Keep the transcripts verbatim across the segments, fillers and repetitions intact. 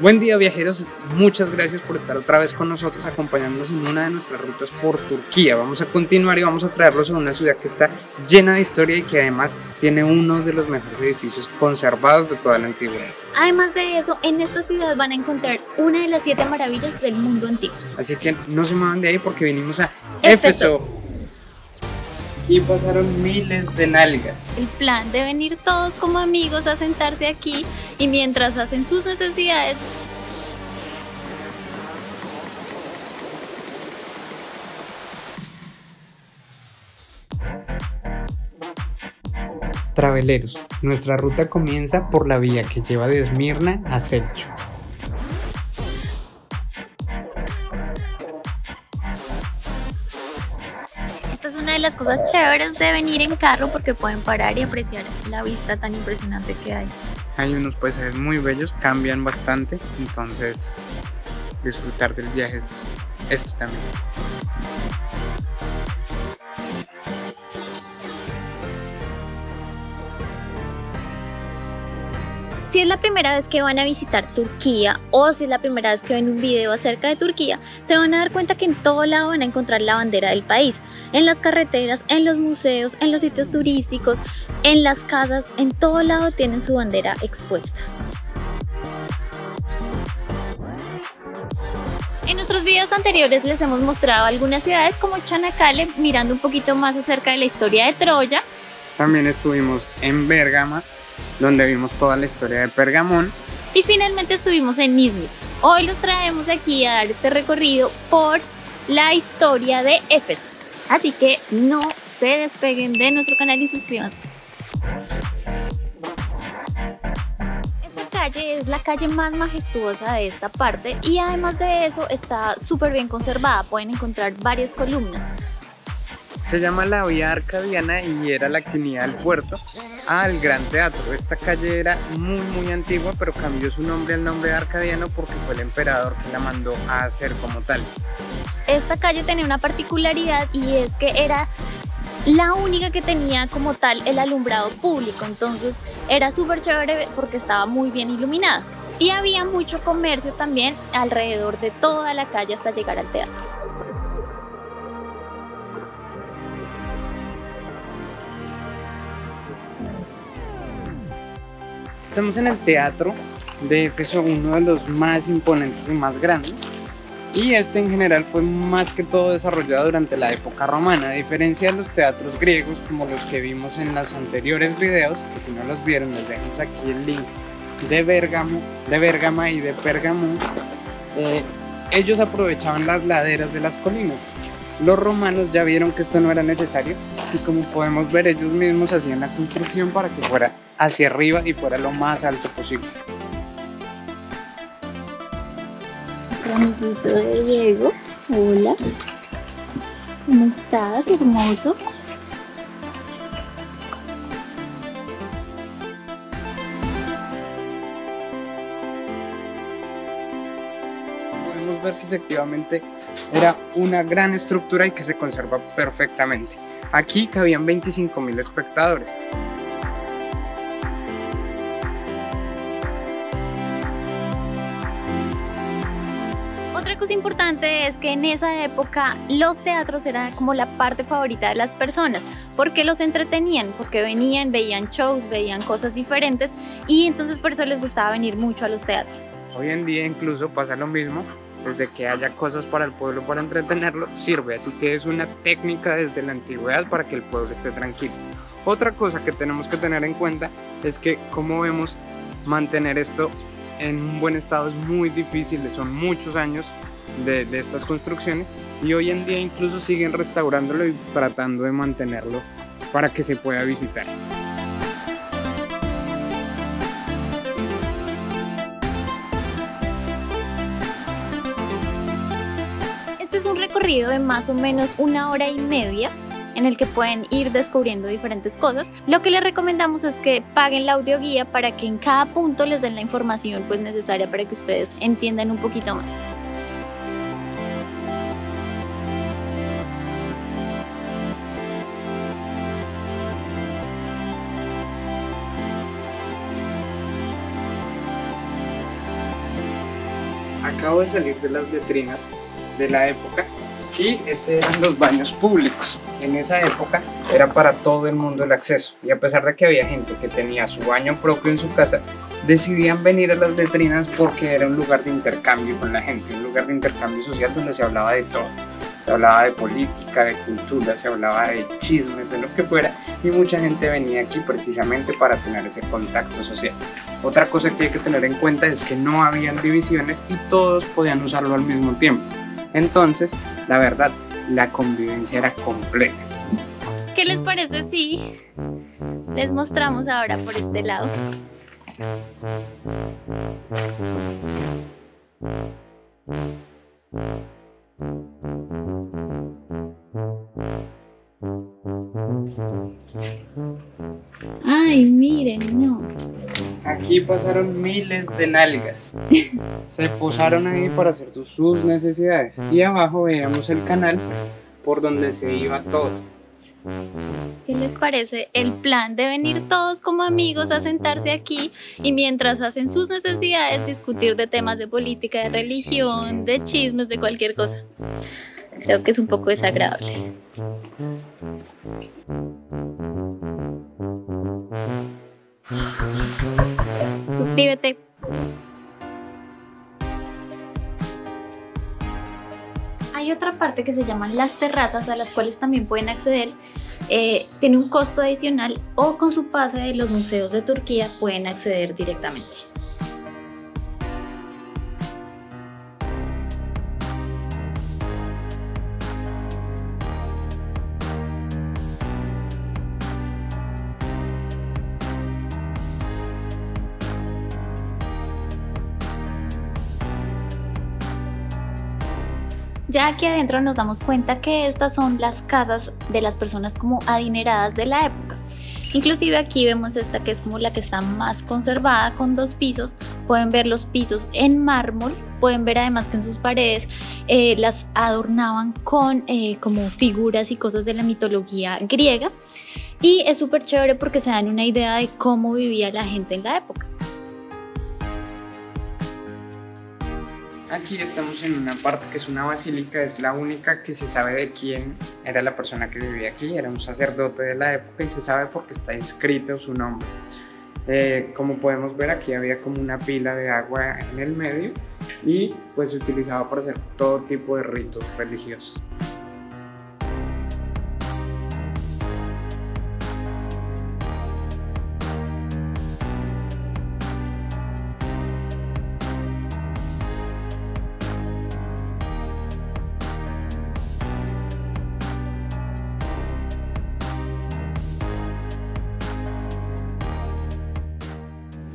Buen día, viajeros, muchas gracias por estar otra vez con nosotros, acompañándonos en una de nuestras rutas por Turquía. Vamos a continuar y vamos a traerlos a una ciudad que está llena de historia y que además tiene uno de los mejores edificios conservados de toda la antigüedad. Además de eso, en esta ciudad van a encontrar una de las siete maravillas del mundo antiguo. Así que no se muevan de ahí porque vinimos a Éfeso. Y pasaron miles de nalgas. El plan de venir todos como amigos a sentarse aquí y mientras hacen sus necesidades... Traveleros, nuestra ruta comienza por la vía que lleva de Esmirna a Selçuk. Las cosas chéveres de venir en carro porque pueden parar y apreciar la vista tan impresionante que hay. Hay unos paisajes muy bellos, cambian bastante, entonces disfrutar del viaje es esto también. Si es la primera vez que van a visitar Turquía o si es la primera vez que ven un video acerca de Turquía, se van a dar cuenta que en todo lado van a encontrar la bandera del país. En las carreteras, en los museos, en los sitios turísticos, en las casas, en todo lado tienen su bandera expuesta. En nuestros videos anteriores les hemos mostrado algunas ciudades como Çanakkale, mirando un poquito más acerca de la historia de Troya. También estuvimos en Bergama, donde vimos toda la historia de Pergamón. Y finalmente estuvimos en Nísibis. Hoy los traemos aquí a dar este recorrido por la historia de Éfeso. Así que no se despeguen de nuestro canal y suscríbanse. Esta calle es la calle más majestuosa de esta parte y además de eso está súper bien conservada, pueden encontrar varias columnas. Se llama la Vía Arcadiana y era la actividad del puerto al Gran Teatro. Esta calle era muy muy antigua, pero cambió su nombre al nombre de Arcadiano porque fue el emperador que la mandó a hacer como tal. Esta calle tenía una particularidad y es que era la única que tenía como tal el alumbrado público, entonces era súper chévere porque estaba muy bien iluminada. Y había mucho comercio también alrededor de toda la calle hasta llegar al teatro. Estamos en el teatro de Éfeso, uno de los más imponentes y más grandes, y este en general fue más que todo desarrollado durante la época romana, a diferencia de los teatros griegos como los que vimos en los anteriores videos, que si no los vieron les dejamos aquí el link de Bergamo, de Bergama y de Pergamón. Eh, ellos aprovechaban las laderas de las colinas. Los romanos ya vieron que esto no era necesario y, como podemos ver, ellos mismos hacían la construcción para que fuera hacia arriba y fuera lo más alto posible. Nuestro amiguito de Diego, hola, ¿cómo estás, hermoso? Podemos ver que efectivamente era una gran estructura y que se conserva perfectamente. Aquí cabían veinticinco mil espectadores. Otra cosa importante es que en esa época los teatros eran como la parte favorita de las personas, porque los entretenían, porque venían, veían shows, veían cosas diferentes y entonces por eso les gustaba venir mucho a los teatros. Hoy en día incluso pasa lo mismo. Pues de que haya cosas para el pueblo para entretenerlo sirve, así que es una técnica desde la antigüedad para que el pueblo esté tranquilo. Otra cosa que tenemos que tener en cuenta es que, como vemos, mantener esto en un buen estado es muy difícil, son muchos años de, de estas construcciones y hoy en día incluso siguen restaurándolo y tratando de mantenerlo para que se pueda visitar. De más o menos una hora y media en el que pueden ir descubriendo diferentes cosas. Lo que les recomendamos es que paguen la audioguía para que en cada punto les den la información pues necesaria para que ustedes entiendan un poquito más. acabo de salir de las letrinas de la época y este eran los baños públicos. En esa época era para todo el mundo el acceso, y a pesar de que había gente que tenía su baño propio en su casa, decidían venir a las letrinas porque era un lugar de intercambio con la gente, un lugar de intercambio social donde se hablaba de todo. Se hablaba de política, de cultura, se hablaba de chismes, de lo que fuera, y mucha gente venía aquí precisamente para tener ese contacto social. Otra cosa que hay que tener en cuenta es que no habían divisiones y todos podían usarlo al mismo tiempo. Entonces, la verdad, la convivencia era completa. ¿Qué les parece si les mostramos ahora por este lado? Ay, miren, no. Aquí pasaron miles de nalgas. Se posaron ahí para hacer sus necesidades. Y abajo veíamos el canal por donde se iba todo. ¿Qué les parece el plan de venir todos como amigos a sentarse aquí y mientras hacen sus necesidades discutir de temas de política, de religión, de chismes, de cualquier cosa? Creo que es un poco desagradable. Suscríbete. Hay otra parte que se llaman las terrazas, a las cuales también pueden acceder. Eh, tiene un costo adicional, o con su pase de los museos de Turquía pueden acceder directamente. Ya aquí adentro nos damos cuenta que estas son las casas de las personas como adineradas de la época. Inclusive aquí vemos esta que es como la que está más conservada, con dos pisos. Pueden ver los pisos en mármol, pueden ver además que en sus paredes eh, las adornaban con eh, como figuras y cosas de la mitología griega. Y es súper chévere porque se dan una idea de cómo vivía la gente en la época. Aquí estamos en una parte que es una basílica, es la única que se sabe de quién era la persona que vivía aquí, era un sacerdote de la época y se sabe porque está escrito su nombre. Eh, como podemos ver, aquí había como una pila de agua en el medio y pues se utilizaba para hacer todo tipo de ritos religiosos.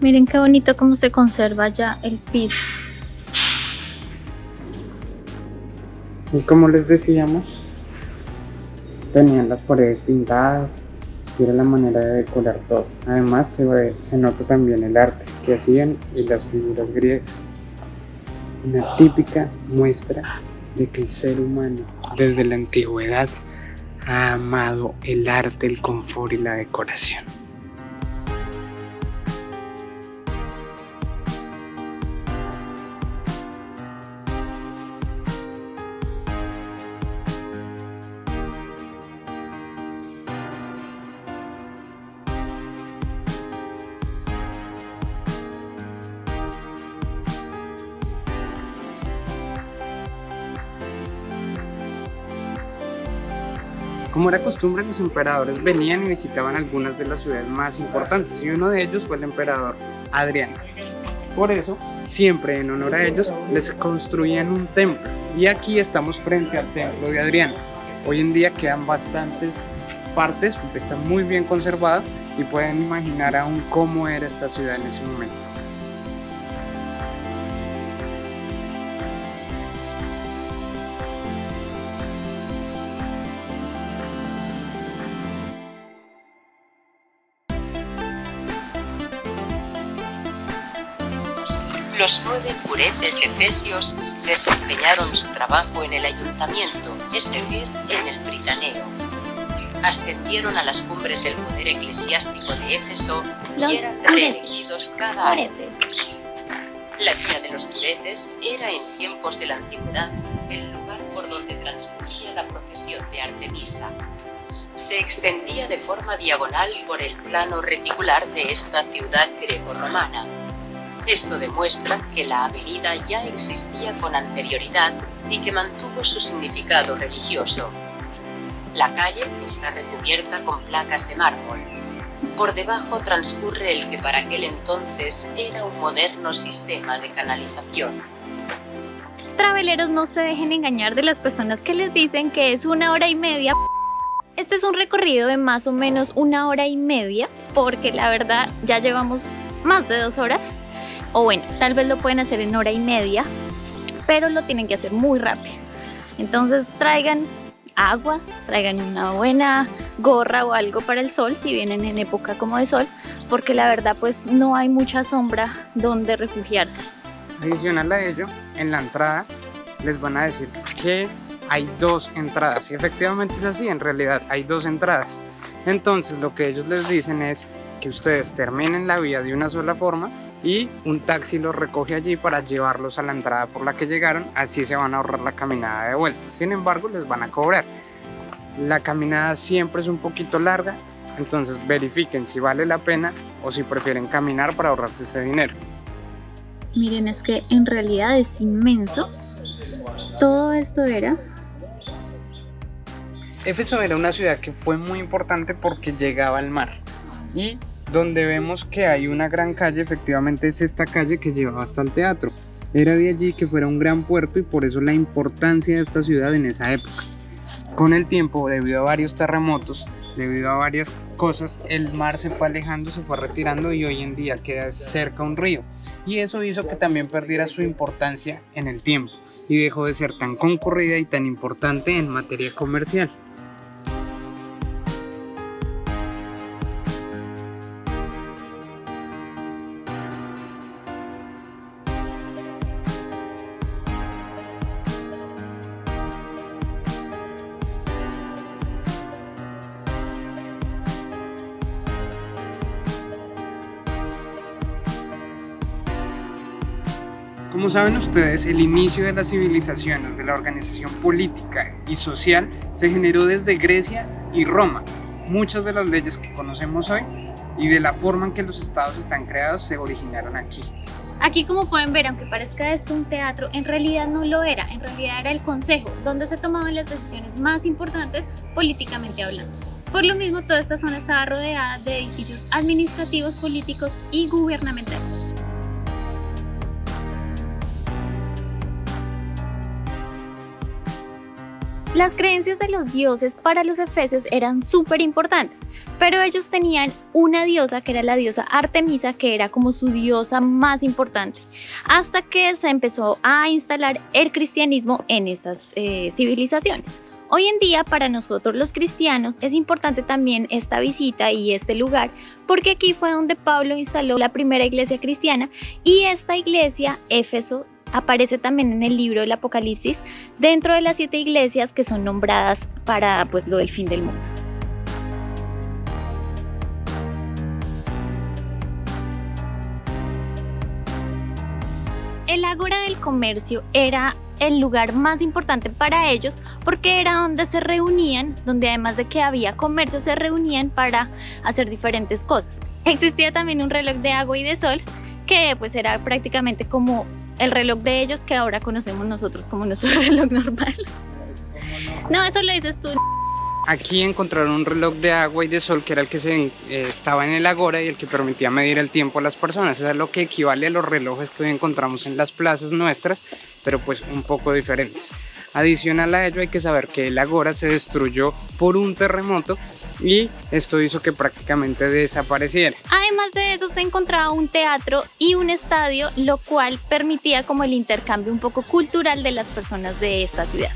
Miren qué bonito cómo se conserva ya el piso. Y como les decíamos, tenían las paredes pintadas y era la manera de decorar todo. Además se, ve, se nota también el arte que hacían y las figuras griegas. Una típica muestra de que el ser humano desde la antigüedad ha amado el arte, el confort y la decoración. Como era costumbre, los emperadores venían y visitaban algunas de las ciudades más importantes, y uno de ellos fue el emperador Adriano. Por eso, siempre en honor a ellos, les construían un templo, y aquí estamos frente al templo de Adriano. Hoy en día quedan bastantes partes, está muy bien conservada, y pueden imaginar aún cómo era esta ciudad en ese momento. Los nueve curetes efesios desempeñaron su trabajo en el ayuntamiento, es decir, en el Pritaneo. Ascendieron a las cumbres del poder eclesiástico de Éfeso y eran reelegidos cada año. La Vía de los Curetes era en tiempos de la antigüedad el lugar por donde transcurría la procesión de Artemisa. Se extendía de forma diagonal por el plano reticular de esta ciudad greco-romana. Esto demuestra que la avenida ya existía con anterioridad y que mantuvo su significado religioso. La calle está recubierta con placas de mármol. Por debajo transcurre el que para aquel entonces era un moderno sistema de canalización. Traveleros, no se dejen engañar de las personas que les dicen que es una hora y media. Este es un recorrido de más o menos una hora y media, porque la verdad ya llevamos más de dos horas. O bueno, tal vez lo pueden hacer en hora y media, pero lo tienen que hacer muy rápido. Entonces traigan agua, traigan una buena gorra o algo para el sol si vienen en época como de sol, porque la verdad pues no hay mucha sombra donde refugiarse. Adicional a ello, en la entrada les van a decir que hay dos entradas, y efectivamente es así, en realidad hay dos entradas. Entonces lo que ellos les dicen es que ustedes terminen la vía de una sola forma y un taxi los recoge allí para llevarlos a la entrada por la que llegaron, así se van a ahorrar la caminada de vuelta. Sin embargo, les van a cobrar. La caminada siempre es un poquito larga, entonces verifiquen si vale la pena o si prefieren caminar para ahorrarse ese dinero. Miren, es que en realidad es inmenso. Todo esto era... Éfeso era una ciudad que fue muy importante porque llegaba al mar. Y donde vemos que hay una gran calle, efectivamente es esta calle que llevaba hasta el teatro. Era de allí que fuera un gran puerto y por eso la importancia de esta ciudad en esa época. Con el tiempo, debido a varios terremotos, debido a varias cosas, el mar se fue alejando, se fue retirando y hoy en día queda cerca un río. Y eso hizo que también perdiera su importancia en el tiempo y dejó de ser tan concurrida y tan importante en materia comercial. Como saben ustedes, el inicio de las civilizaciones, de la organización política y social, se generó desde Grecia y Roma. Muchas de las leyes que conocemos hoy y de la forma en que los estados están creados se originaron aquí. Aquí, como pueden ver, aunque parezca esto un teatro, en realidad no lo era. En realidad era el consejo, donde se tomaban las decisiones más importantes políticamente hablando. Por lo mismo, toda esta zona estaba rodeada de edificios administrativos, políticos y gubernamentales. Las creencias de los dioses para los efesios eran súper importantes, pero ellos tenían una diosa que era la diosa Artemisa, que era como su diosa más importante, hasta que se empezó a instalar el cristianismo en estas eh, civilizaciones. Hoy en día para nosotros los cristianos es importante también esta visita y este lugar, porque aquí fue donde Pablo instaló la primera iglesia cristiana, y esta iglesia, Éfeso, aparece también en el libro del Apocalipsis, dentro de las siete iglesias que son nombradas para pues, lo del fin del mundo. El ágora del comercio era el lugar más importante para ellos, porque era donde se reunían, donde además de que había comercio, se reunían para hacer diferentes cosas. Existía también un reloj de agua y de sol, que pues era prácticamente como el reloj de ellos que ahora conocemos nosotros como nuestro reloj normal. No, eso lo dices tú. Aquí encontraron un reloj de agua y de sol que era el que se, eh, estaba en el agora y el que permitía medir el tiempo a las personas. Eso es lo que equivale a los relojes que hoy encontramos en las plazas nuestras, pero pues un poco diferentes. Adicional a ello hay que saber que el agora se destruyó por un terremoto y esto hizo que prácticamente desapareciera. Además de eso se encontraba un teatro y un estadio, lo cual permitía como el intercambio un poco cultural de las personas de esta ciudad.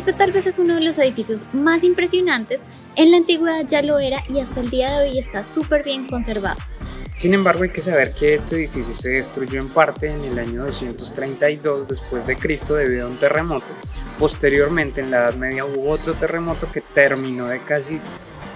Este tal vez es uno de los edificios más impresionantes, en la antigüedad ya lo era y hasta el día de hoy está súper bien conservado. Sin embargo, hay que saber que este edificio se destruyó en parte en el año doscientos treinta y dos después de Cristo debido a un terremoto. Posteriormente, en la Edad Media hubo otro terremoto que terminó de casi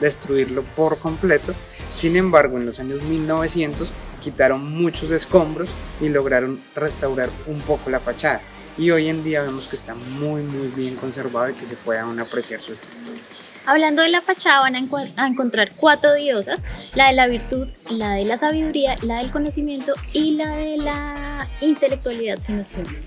destruirlo por completo. Sin embargo, en los años mil novecientos quitaron muchos escombros y lograron restaurar un poco la fachada. Y hoy en día vemos que está muy muy bien conservado y que se puede aún apreciar su estructura. Hablando de la fachada, van a encontrar cuatro diosas: la de la virtud, la de la sabiduría, la del conocimiento y la de la intelectualidad, si no estoy mal.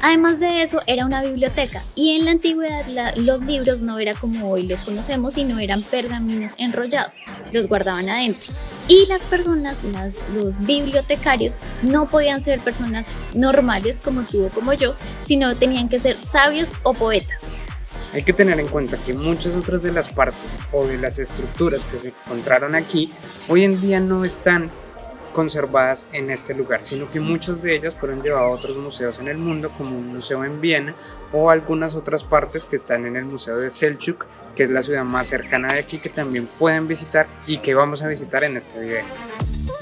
Además de eso, era una biblioteca, y en la antigüedad la, los libros no eran como hoy los conocemos, sino eran pergaminos enrollados, los guardaban adentro. Y las personas, las, los bibliotecarios, no podían ser personas normales como tú o como yo, sino tenían que ser sabios o poetas. Hay que tener en cuenta que muchas otras de las partes o de las estructuras que se encontraron aquí hoy en día no están conservadas en este lugar, sino que muchas de ellas fueron llevadas a otros museos en el mundo, como un museo en Viena o algunas otras partes que están en el museo de Selçuk, que es la ciudad más cercana de aquí, que también pueden visitar y que vamos a visitar en este video.